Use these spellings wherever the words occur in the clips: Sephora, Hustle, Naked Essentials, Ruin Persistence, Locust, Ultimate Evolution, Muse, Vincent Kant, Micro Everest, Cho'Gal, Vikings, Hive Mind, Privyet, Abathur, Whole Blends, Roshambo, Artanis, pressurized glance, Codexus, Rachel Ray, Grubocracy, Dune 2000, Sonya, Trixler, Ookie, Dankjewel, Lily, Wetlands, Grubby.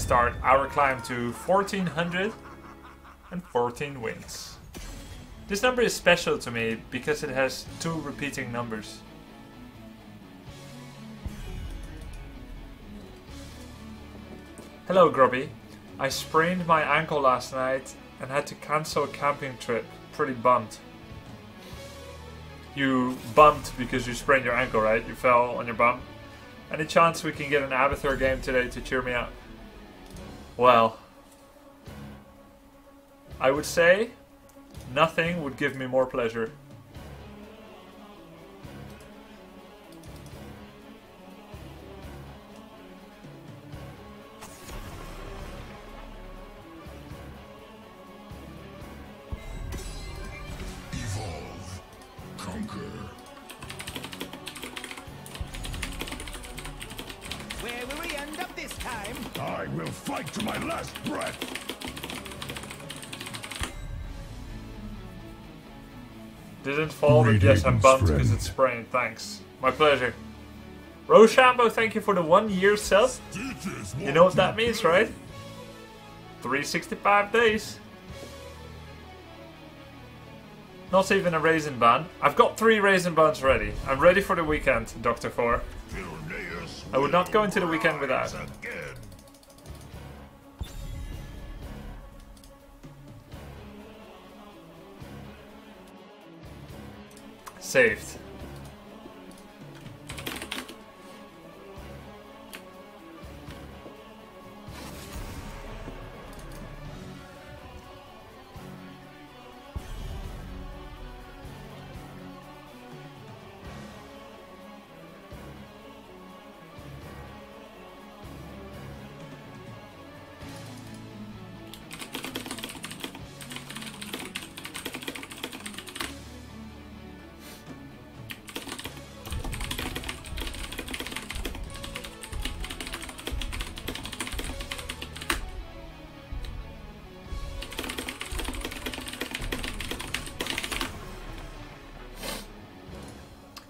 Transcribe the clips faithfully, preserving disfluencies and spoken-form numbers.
start our climb to one thousand four hundred fourteen wins. This number is special to me because it has two repeating numbers. Hello Grubby, I sprained my ankle last night and had to cancel a camping trip. Pretty bummed. You bumped because you sprained your ankle, right? You fell on your bum? Any chance we can get an Abathur game today to cheer me up? Well, I would say nothing would give me more pleasure. Didn't fall, but yes, I'm bummed because it's sprained. Thanks. My pleasure. Roshambo, thank you for the one year sub. You know what that means, right? three hundred sixty-five days. Not even a raisin bun. I've got three raisin buns ready. I'm ready for the weekend, Doctor Four. I would not go into the weekend without. Saved.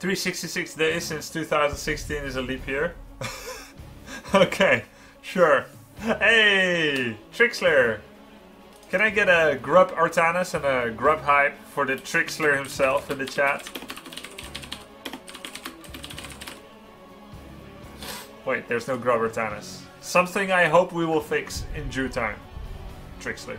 three hundred sixty-six days since two thousand sixteen is a leap year. Okay, sure. Hey, Trixler! Can I get a Grub Artanis and a Grub Hype for the Trixler himself in the chat? Wait, there's no Grub Artanis. Something I hope we will fix in due time. Trixler.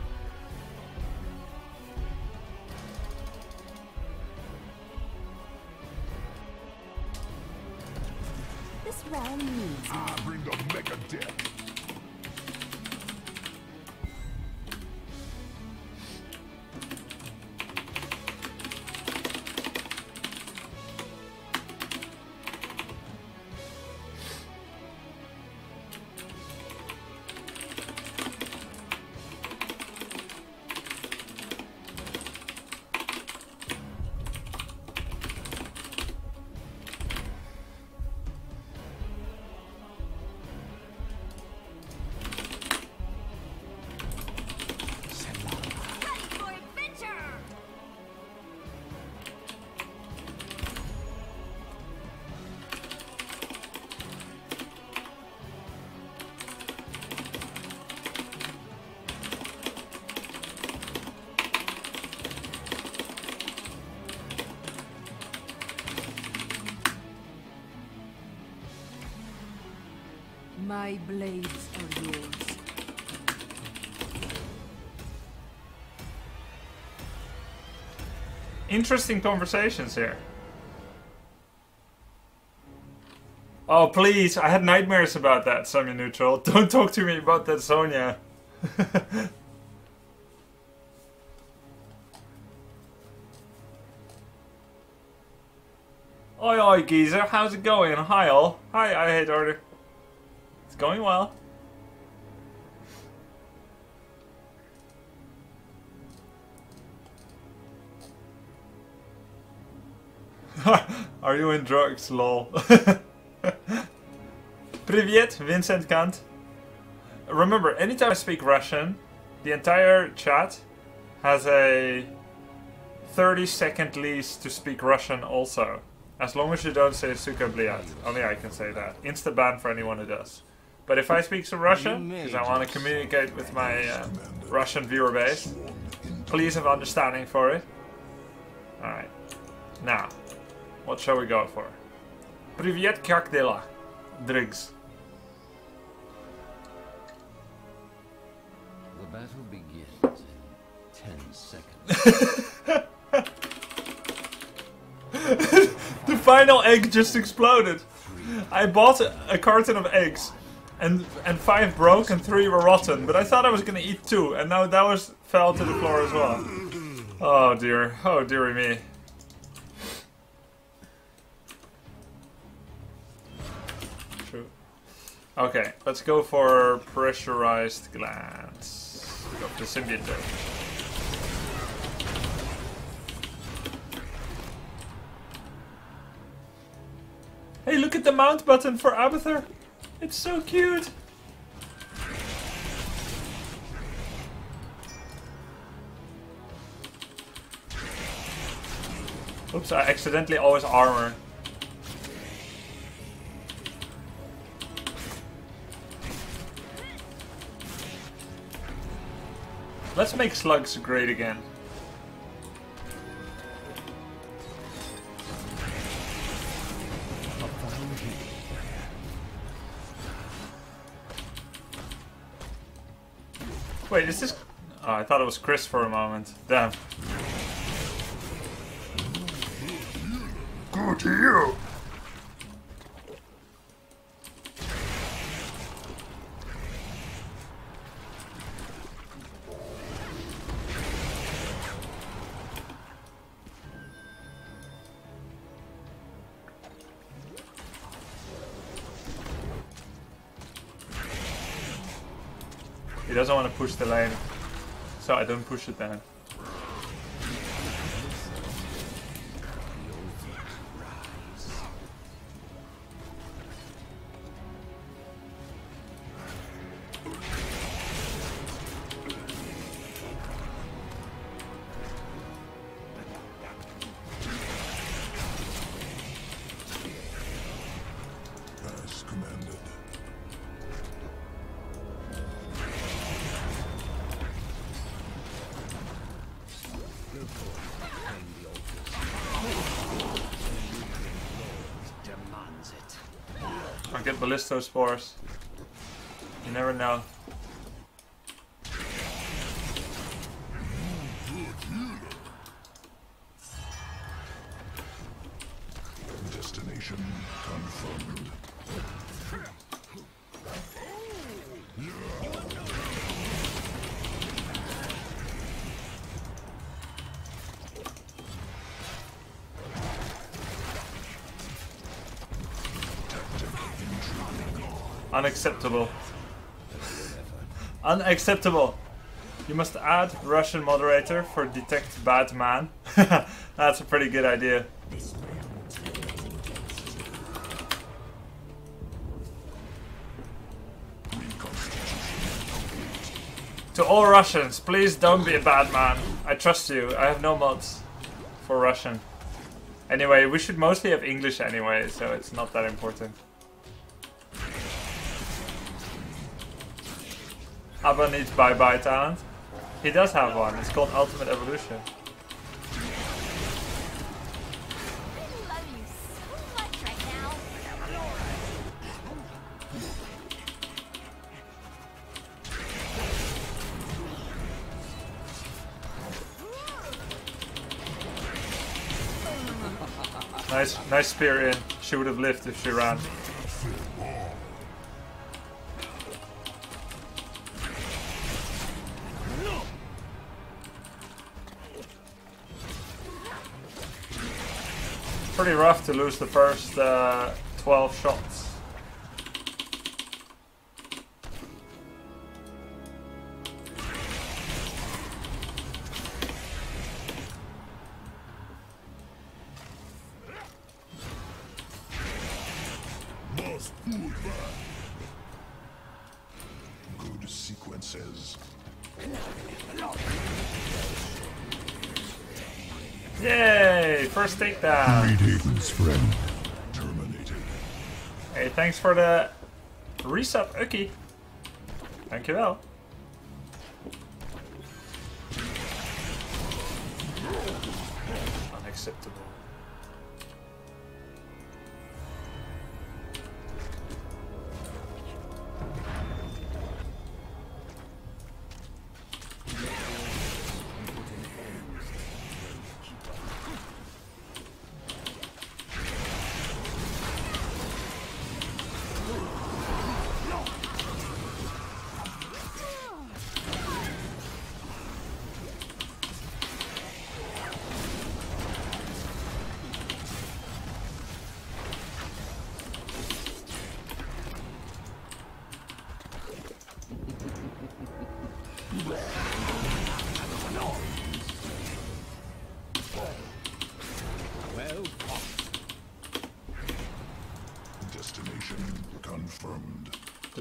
My blades are yours. Interesting conversations here. Oh, please. I had nightmares about that, Sonya Neutral. Don't talk to me about that, Sonya. Oi, oi, geezer. How's it going? Hi, all. Hi, I hate order. Going well. Are you in drugs, lol? Privyet, Vincent Kant. Remember, anytime I speak Russian, the entire chat has a thirty second lease to speak Russian also. As long as you don't say suka bliat. Only I can say that. Insta ban for anyone who does. But if I speak some Russian, because I want to communicate with my uh, Russian viewer base, please have understanding for it. Alright. Now, what shall we go for? Privyet, kak dela? Drigs. The battle begins in ten seconds. The final egg just exploded. I bought a carton of eggs, and and five broke and three were rotten. But I thought I was gonna eat two, and now that was fell to the floor as well. Oh dear! Oh dearie me! True. Okay, let's go for pressurized glance. Go for the symbiote there. Hey, look at the mount button for Abathur. It's so cute. Oops, I accidentally always armor. Let's make slugs great again. Wait, is this... Oh, I thought it was Chris for a moment. Damn. Good to you! He doesn't want to push the lane, so I don't push it then. I'll get ballisto spores. You never know. Destination confirmed. Unacceptable. Unacceptable. You must add Russian moderator for detect bad man. That's a pretty good idea. To all Russians, please don't be a bad man. I trust you. I have no mods for Russian. Anyway, we should mostly have English anyway, so it's not that important. Abba needs bye bye talent. He does have one, it's called Ultimate Evolution. Nice, nice spear in. She would have lived if she ran. Pretty rough to lose the first uh, twelve shots. Good sequences. Yay! First takedown. Great Haven's friend terminated. Hey, thanks for the Reset Ookie. Dankjewel. Unacceptable.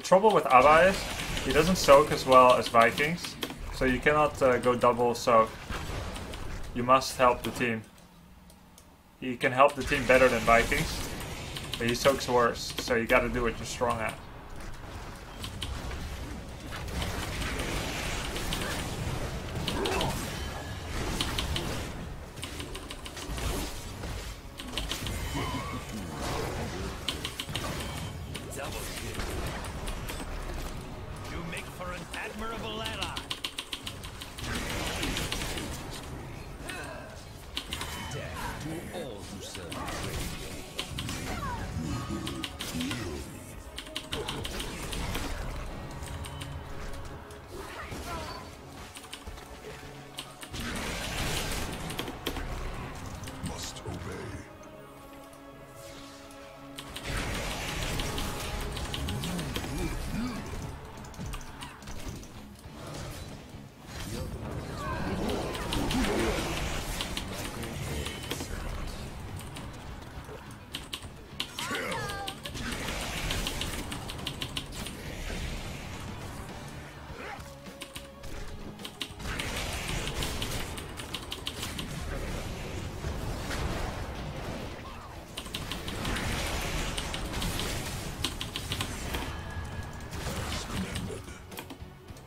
Trouble with Abba is he doesn't soak as well as Vikings, so you cannot uh, go double soak. You must help the team. He can help the team better than Vikings, but he soaks worse, so you gotta do what you're strong at.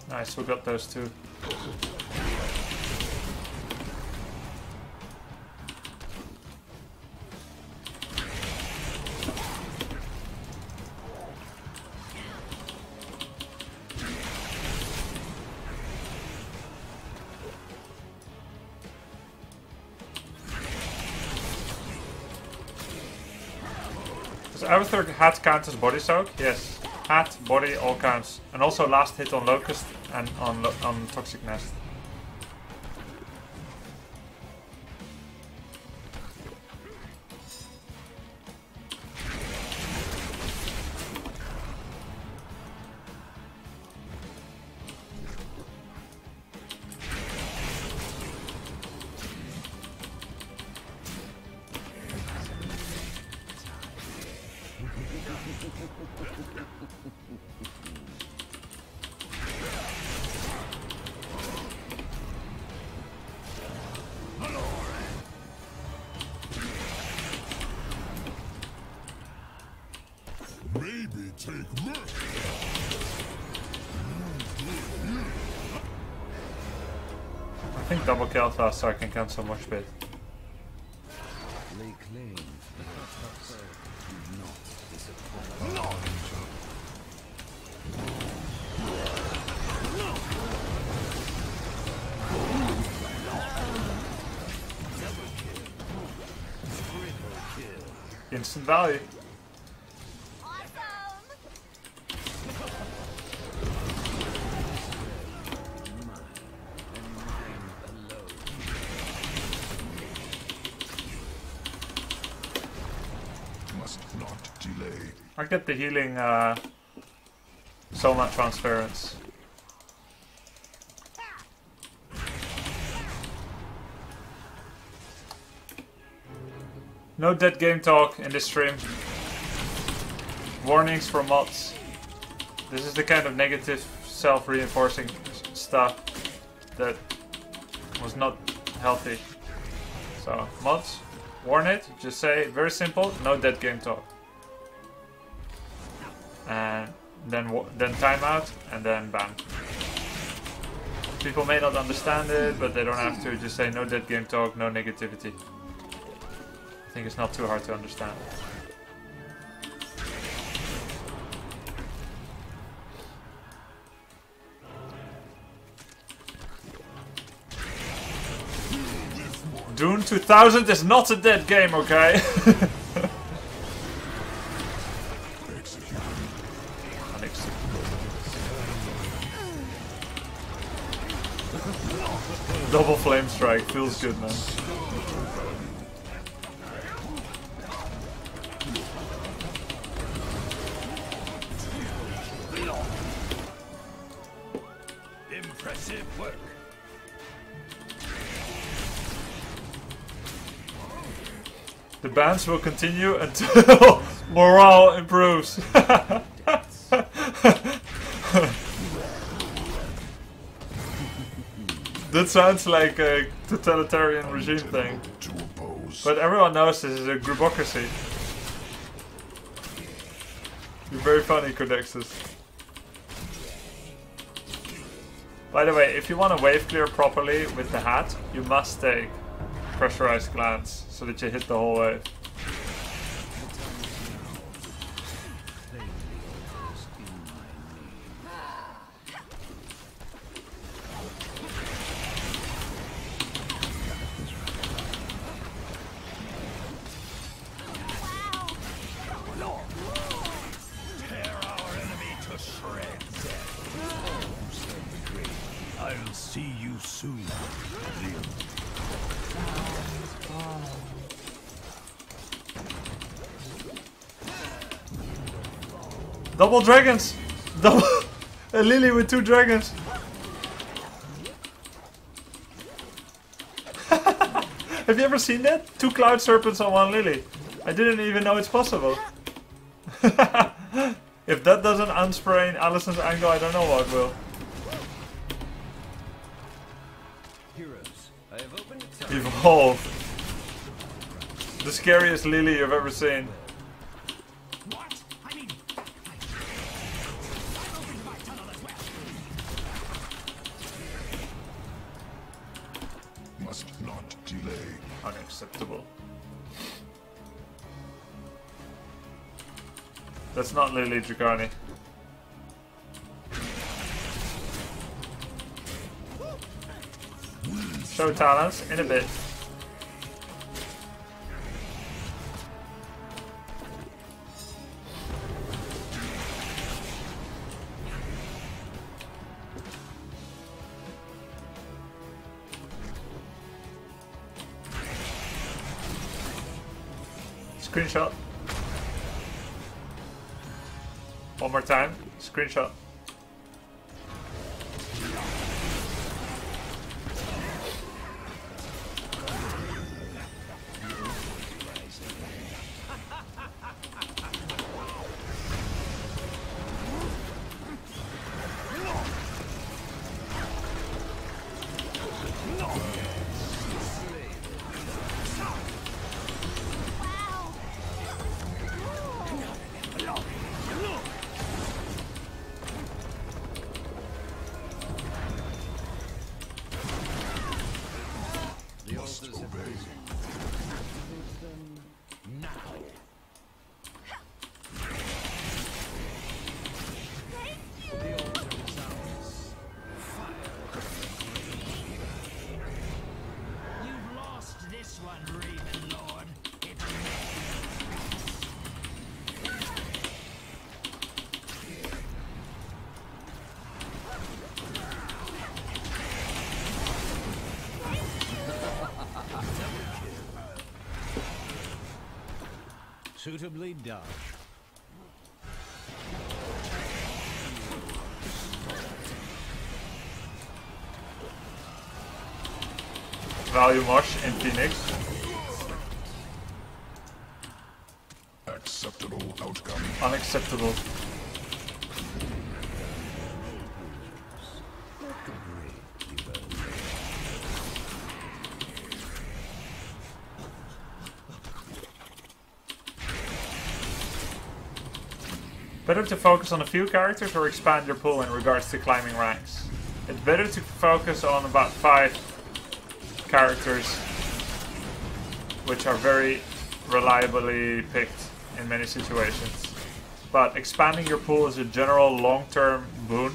Nice, we got those two. Does Abathur hat count as body soak? Yes. Hat, body, all counts. And also last hit on Locust and on, on Toxic Nest. Double kill fast so I can cancel much bit. Instant value. I get the healing uh, Soma transference. No dead game talk in this stream. Warnings from mods. This is the kind of negative self-reinforcing stuff that was not healthy. So mods, warn it. Just say very simple, no dead game talk. And then then timeout, and then bam. People may not understand it, but they don't have to. Just say no dead game talk, no negativity. I think it's not too hard to understand. Dune two thousand is not a dead game, okay? Double flame strike, feels good, man. Impressive work. The bans will continue until morale improves. That sounds like a totalitarian regime thing. But everyone knows this is a grubocracy. You're very funny, Codexus. By the way, if you want to wave clear properly with the hat, you must take pressurized glance so that you hit the whole wave. Double dragons! Double a Lily with two dragons! Have you ever seen that? Two cloud serpents on one Lily. I didn't even know it's possible. If that doesn't unsprain Alison's angle, I don't know what will. Heroes, I have opened the Evolve. The scariest Lily you've ever seen. That's not Lily Dragani. Show talents in a bit. Screenshot. One more time, screenshot. Suitably done. Value Marsh in Phoenix. Acceptable outcome. Unacceptable. Better to focus on a few characters or expand your pool in regards to climbing ranks. It's better to focus on about five characters, which are very reliably picked in many situations. But expanding your pool is a general long-term boon,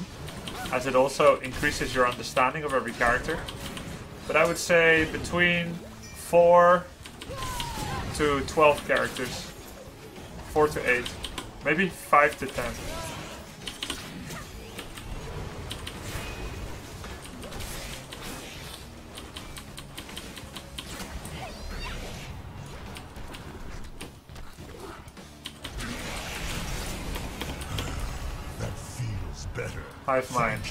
as it also increases your understanding of every character. But I would say between four to twelve characters, four to eight, maybe five to ten. That feels better. Hive Mind.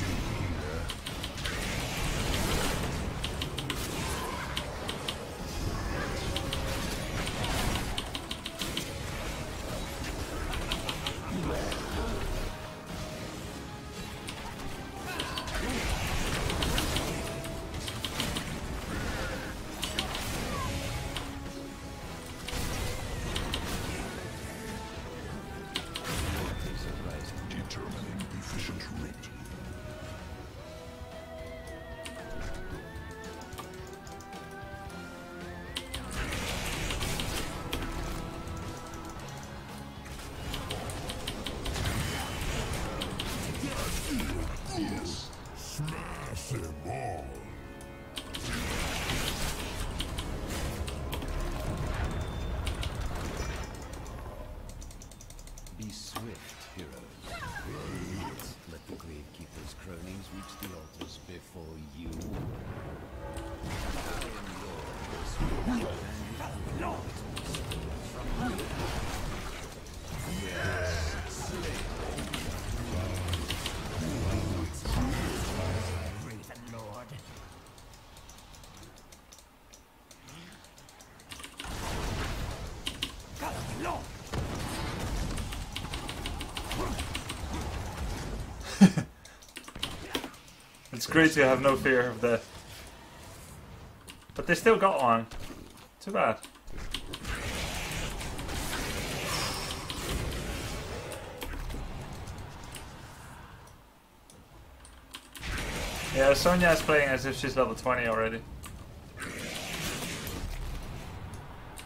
It's great to have no fear of death. But they still got one. Too bad. Yeah, Sonya is playing as if she's level twenty already.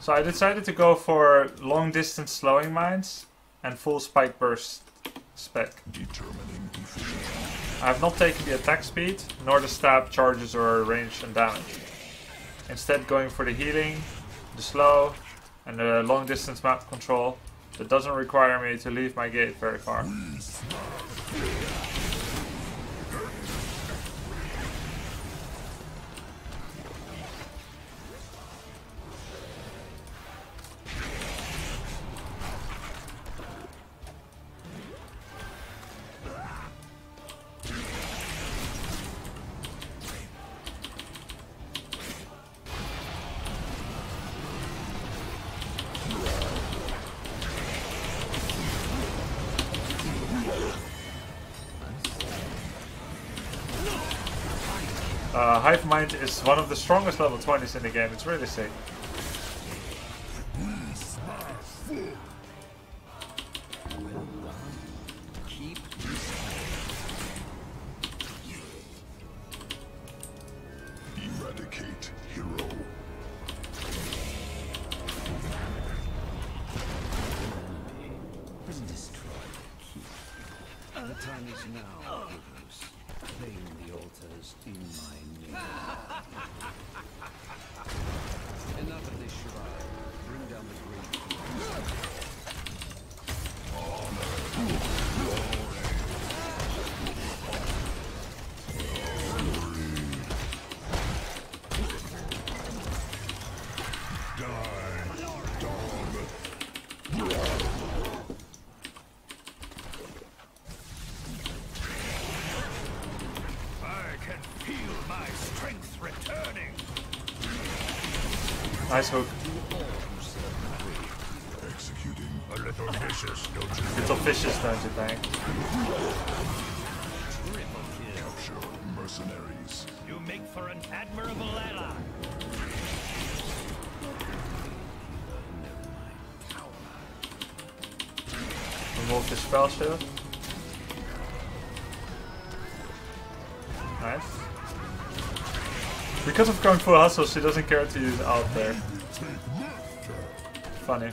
So I decided to go for long distance slowing mines and full spike burst spec. Determining efficiency. I have not taken the attack speed, nor the stab, charges, or range and damage. Instead going for the healing, the slow, and the long distance map control that doesn't require me to leave my gate very far. Uh, Hive Mind is one of the strongest level twenties in the game, it's really sick. Nice hook. Executing a little vicious, don't you think? Little vicious, don't you think? Capture mercenaries. You make for an admirable ally. Remove the spell shield. Nice. Because of Kung Fu Hustle, she doesn't care to use out there. Funny.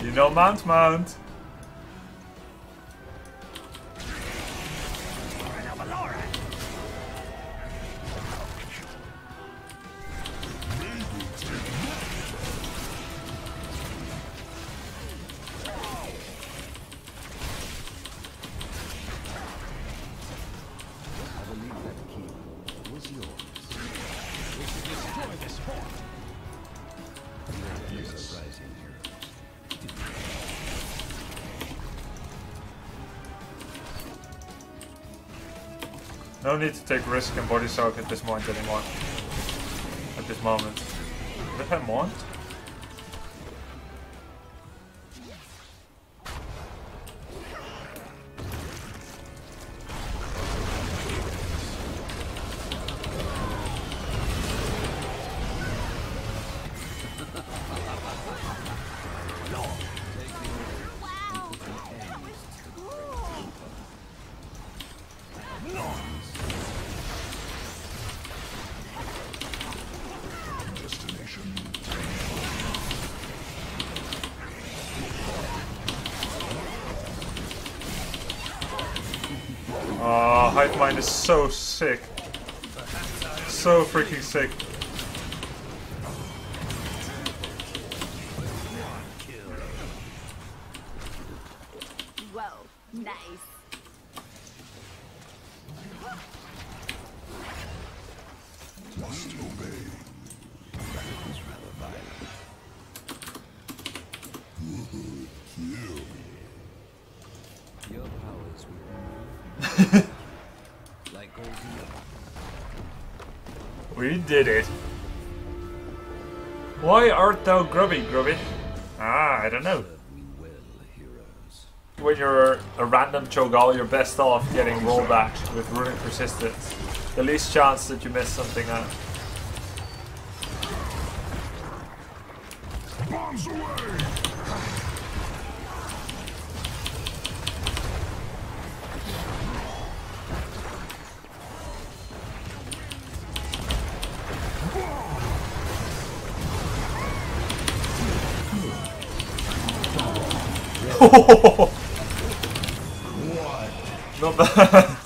You know, mount, mount. No need to take risk and body soak at this moment anymore. At this moment. Did I mount? Hive Mind is so sick. So freaking sick. Whoa, nice. Must obey. That was rather violent. Your powers will We did it. Why art thou grubby, Grubby? Ah, I don't know. When you're a random Cho'Gal, you're best off getting rollbacks with Ruin Persistence. The least chance that you miss something out. Bombs away! What? Not bad.